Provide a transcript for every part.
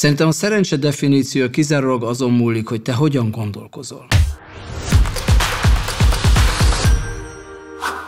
Szerintem a szerencse definíció kizárólag azon múlik, hogy te hogyan gondolkozol.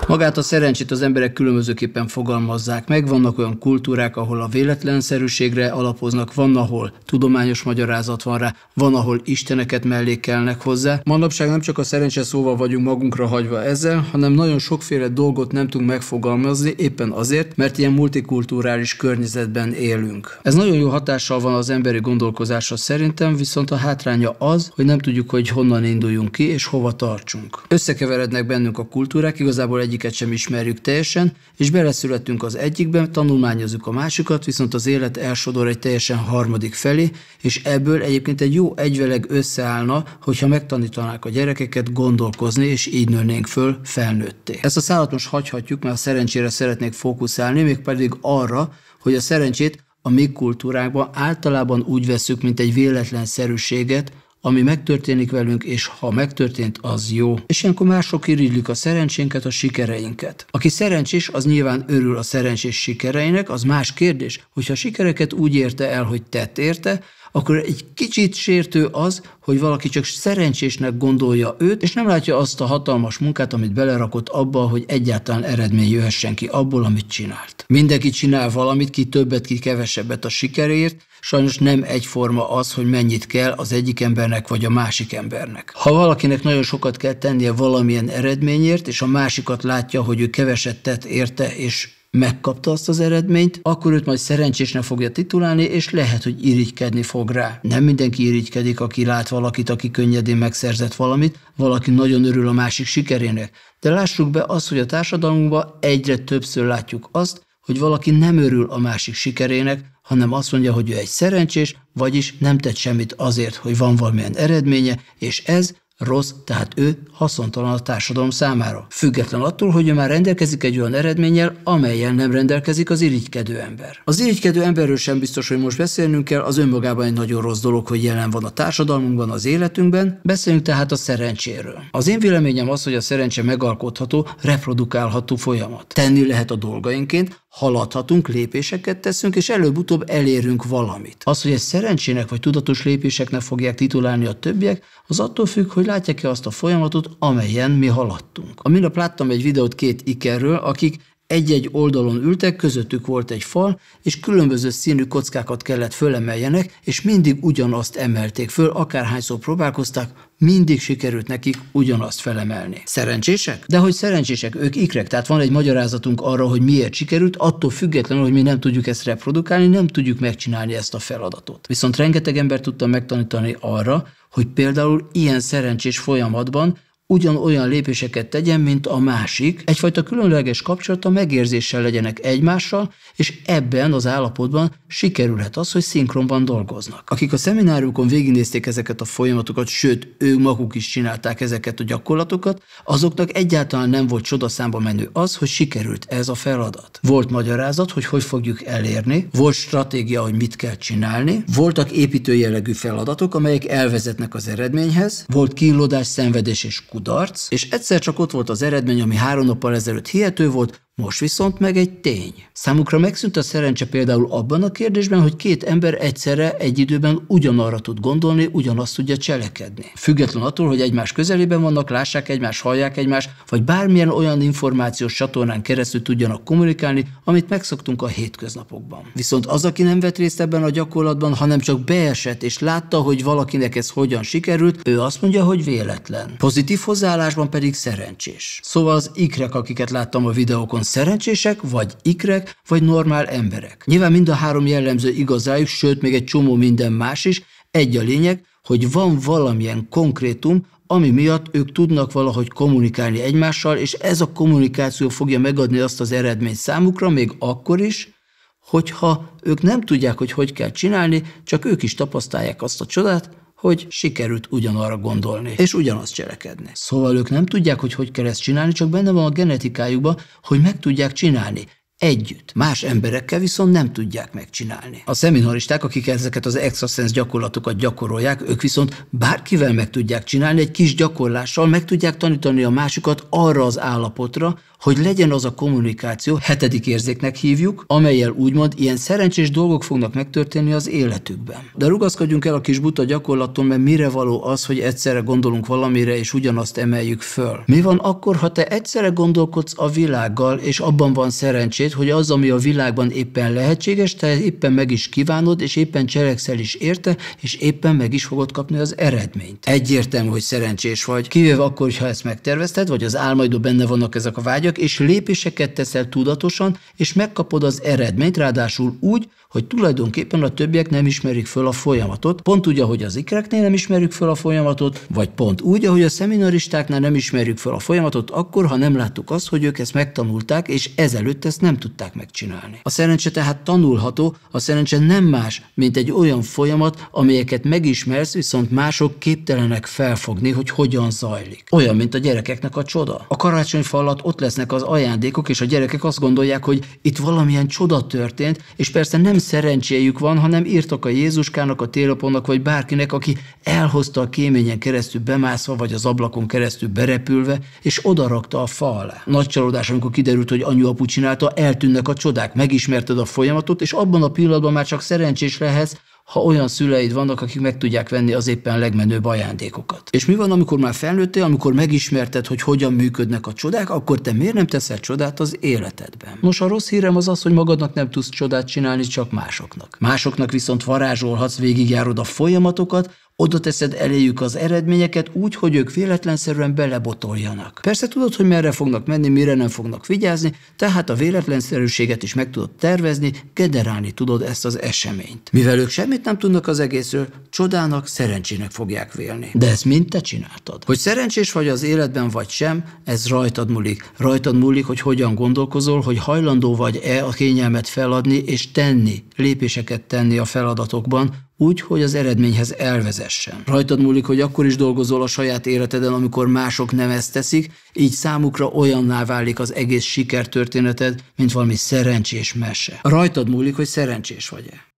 Magát a szerencsét az emberek különbözőképpen fogalmazzák meg, vannak olyan kultúrák, ahol a véletlenszerűségre alapoznak, van, ahol tudományos magyarázat van rá, van, ahol isteneket mellékelnek hozzá. Manapság nem csak a szerencse szóval vagyunk magunkra hagyva ezzel, hanem nagyon sokféle dolgot nem tudunk megfogalmazni, éppen azért, mert ilyen multikulturális környezetben élünk. Ez nagyon jó hatással van az emberi gondolkozásra szerintem, viszont a hátránya az, hogy nem tudjuk, hogy honnan induljunk ki és hova tartsunk. Összekeverednek bennünk a kultúrák, igazából egyiket sem ismerjük teljesen, és beleszületünk az egyikbe, tanulmányozzuk a másikat, viszont az élet elsodor egy teljesen harmadik felé, és ebből egyébként egy jó egyveleg összeállna, hogyha megtanítanák a gyerekeket gondolkozni, és így nőnénk föl felnőtté. Ezt a szállat most hagyhatjuk, mert a szerencsére szeretnék fókuszálni, mégpedig arra, hogy a szerencsét a mi kultúrákban általában úgy veszük, mint egy véletlenszerűséget, ami megtörténik velünk, és ha megtörtént, az jó. És ilyenkor mások irigylik a szerencsénket, a sikereinket. Aki szerencsés, az nyilván örül a szerencsés sikereinek, az más kérdés, hogyha sikereket úgy érte el, hogy tett érte, akkor egy kicsit sértő az, hogy valaki csak szerencsésnek gondolja őt, és nem látja azt a hatalmas munkát, amit belerakott abba, hogy egyáltalán eredmény jöhessen ki abból, amit csinált. Mindenki csinál valamit, ki többet, ki kevesebbet a sikeréért, sajnos nem egyforma az, hogy mennyit kell az egyik embernek vagy a másik embernek. Ha valakinek nagyon sokat kell tennie valamilyen eredményért, és a másikat látja, hogy ő keveset tett érte, és megkapta azt az eredményt, akkor őt majd szerencsésnek fogja titulálni, és lehet, hogy irigykedni fog rá. Nem mindenki irigykedik, aki lát valakit, aki könnyedén megszerzett valamit, valaki nagyon örül a másik sikerének. De lássuk be azt, hogy a társadalmunkban egyre többször látjuk azt, hogy valaki nem örül a másik sikerének, hanem azt mondja, hogy ő egy szerencsés, vagyis nem tett semmit azért, hogy van valamilyen eredménye, és ez rossz, tehát ő haszontalan a társadalom számára. Független attól, hogy ő már rendelkezik egy olyan eredménnyel, amellyel nem rendelkezik az irigykedő ember. Az irigykedő emberről sem biztos, hogy most beszélnünk kell, az önmagában egy nagyon rossz dolog, hogy jelen van a társadalmunkban, az életünkben. Beszéljünk tehát a szerencséről. Az én véleményem az, hogy a szerencse megalkotható, reprodukálható folyamat. Tenni lehet a dolgainként, haladhatunk, lépéseket teszünk, és előbb-utóbb elérünk valamit. Az, hogy egy szerencsének vagy tudatos lépéseknek fogják titulálni a többiek, az attól függ, hogy látják-e azt a folyamatot, amelyen mi haladtunk. A minap láttam egy videót két ikerről, akik egy-egy oldalon ültek, közöttük volt egy fal, és különböző színű kockákat kellett fölemeljenek, és mindig ugyanazt emelték föl, akárhányszor próbálkozták, mindig sikerült nekik ugyanazt felemelni. Szerencsések? De hogy szerencsések, ők ikrek, tehát van egy magyarázatunk arra, hogy miért sikerült, attól függetlenül, hogy mi nem tudjuk ezt reprodukálni, nem tudjuk megcsinálni ezt a feladatot. Viszont rengeteg ember tudta megtanítani arra, hogy például ilyen szerencsés folyamatban ugyanolyan lépéseket tegyen, mint a másik, egyfajta különleges kapcsolata, megérzéssel legyenek egymással, és ebben az állapotban sikerülhet az, hogy szinkronban dolgoznak. Akik a szemináriumokon végignézték ezeket a folyamatokat, sőt, ők maguk is csinálták ezeket a gyakorlatokat, azoknak egyáltalán nem volt csodaszámba menő az, hogy sikerült ez a feladat. Volt magyarázat, hogy hogy fogjuk elérni, volt stratégia, hogy mit kell csinálni, voltak építő jellegű feladatok, amelyek elvezetnek az eredményhez, volt kínlódás, szenvedés és kudarc, és egyszer csak ott volt az eredmény, ami 3 nappal ezelőtt hihető volt, most viszont meg egy tény. Számukra megszűnt a szerencse például abban a kérdésben, hogy két ember egyszerre, egy időben ugyanarra tud gondolni, ugyanazt tudja cselekedni. Független attól, hogy egymás közelében vannak, lássák egymást, hallják egymást, vagy bármilyen olyan információs csatornán keresztül tudjanak kommunikálni, amit megszoktunk a hétköznapokban. Viszont az, aki nem vett részt ebben a gyakorlatban, hanem csak beesett és látta, hogy valakinek ez hogyan sikerült, ő azt mondja, hogy véletlen. Pozitív hozzáállásban pedig szerencsés. Szóval az ikrek, akiket láttam a videókon, szerencsések, vagy ikrek, vagy normál emberek. Nyilván mind a 3 jellemző igazájuk, sőt, még egy csomó minden más is. Egy a lényeg, hogy van valamilyen konkrétum, ami miatt ők tudnak valahogy kommunikálni egymással, és ez a kommunikáció fogja megadni azt az eredményt számukra, még akkor is, hogyha ők nem tudják, hogy hogy kell csinálni, csak ők is tapasztalják azt a csodát, hogy sikerült ugyanarra gondolni, és ugyanazt cselekedni. Szóval ők nem tudják, hogy hogy kell ezt csinálni, csak benne van a genetikájukban, hogy meg tudják csinálni. együtt. Más emberekkel viszont nem tudják megcsinálni. A szeminaristák, akik ezeket az extrasens gyakorlatokat gyakorolják, ők viszont bárkivel meg tudják csinálni, egy kis gyakorlással meg tudják tanítani a másikat arra az állapotra, hogy legyen az a kommunikáció, hetedik érzéknek hívjuk, amelyel úgymond ilyen szerencsés dolgok fognak megtörténni az életükben. De rugaszkodjunk el a kis buta gyakorlaton, mert mire való az, hogy egyszerre gondolunk valamire és ugyanazt emeljük föl. Mi van akkor, ha te egyszerre gondolkodsz a világgal, és abban van szerencsét, hogy az, ami a világban éppen lehetséges, te éppen meg is kívánod, és éppen cselekszel is érte, és éppen meg is fogod kapni az eredményt. Egyértelmű, hogy szerencsés vagy, kivéve akkor, ha ezt megtervezted, vagy az álmaidban benne vannak ezek a vágyak, és lépéseket teszel tudatosan, és megkapod az eredményt, ráadásul úgy, hogy tulajdonképpen a többiek nem ismerik föl a folyamatot, pont úgy, ahogy az ikreknél nem ismerjük föl a folyamatot, vagy pont úgy, ahogy a szeminaristáknál nem ismerjük föl a folyamatot, akkor, ha nem láttuk azt, hogy ők ezt megtanulták, és ezelőtt ezt nem tudták megcsinálni. A szerencse tehát tanulható, a szerencse nem más, mint egy olyan folyamat, amelyeket megismersz, viszont mások képtelenek felfogni, hogy hogyan zajlik. Olyan, mint a gyerekeknek a csoda. A karácsonyfa alatt ott lesznek az ajándékok, és a gyerekek azt gondolják, hogy itt valamilyen csoda történt, és persze nem szerencséjük van, hanem írtak a Jézuskának, a télapónak, vagy bárkinek, aki elhozta a kéményen keresztül bemászva, vagy az ablakon keresztül berepülve, és odarakta a fa alá. Nagy csalódás, amikor kiderült, hogy anyu-apu csinálta, eltűnnek a csodák, megismerted a folyamatot, és abban a pillanatban már csak szerencsés lehetsz, ha olyan szüleid vannak, akik meg tudják venni az éppen legmenőbb ajándékokat. És mi van, amikor már felnőttél, amikor megismerted, hogy hogyan működnek a csodák, akkor te miért nem teszel csodát az életedben? Nos, a rossz hírem az az, hogy magadnak nem tudsz csodát csinálni, csak másoknak. Másoknak viszont varázsolhatsz, végigjárod a folyamatokat, oda teszed eléjük az eredményeket úgy, hogy ők véletlenszerűen belebotoljanak. Persze tudod, hogy merre fognak menni, mire nem fognak vigyázni, tehát a véletlenszerűséget is meg tudod tervezni, generálni tudod ezt az eseményt. Mivel ők semmit nem tudnak az egészről, csodának, szerencsének fogják vélni. De ezt mind te csináltad. Hogy szerencsés vagy az életben vagy sem, ez rajtad múlik. Rajtad múlik, hogy hogyan gondolkozol, hogy hajlandó vagy-e a kényelmet feladni és tenni, lépéseket tenni a feladatokban, úgy, hogy az eredményhez elvezessen. Rajtad múlik, hogy akkor is dolgozol a saját életeden, amikor mások nem ezt teszik, így számukra olyanná válik az egész sikertörténeted, mint valami szerencsés mese. Rajtad múlik, hogy szerencsés vagy-e.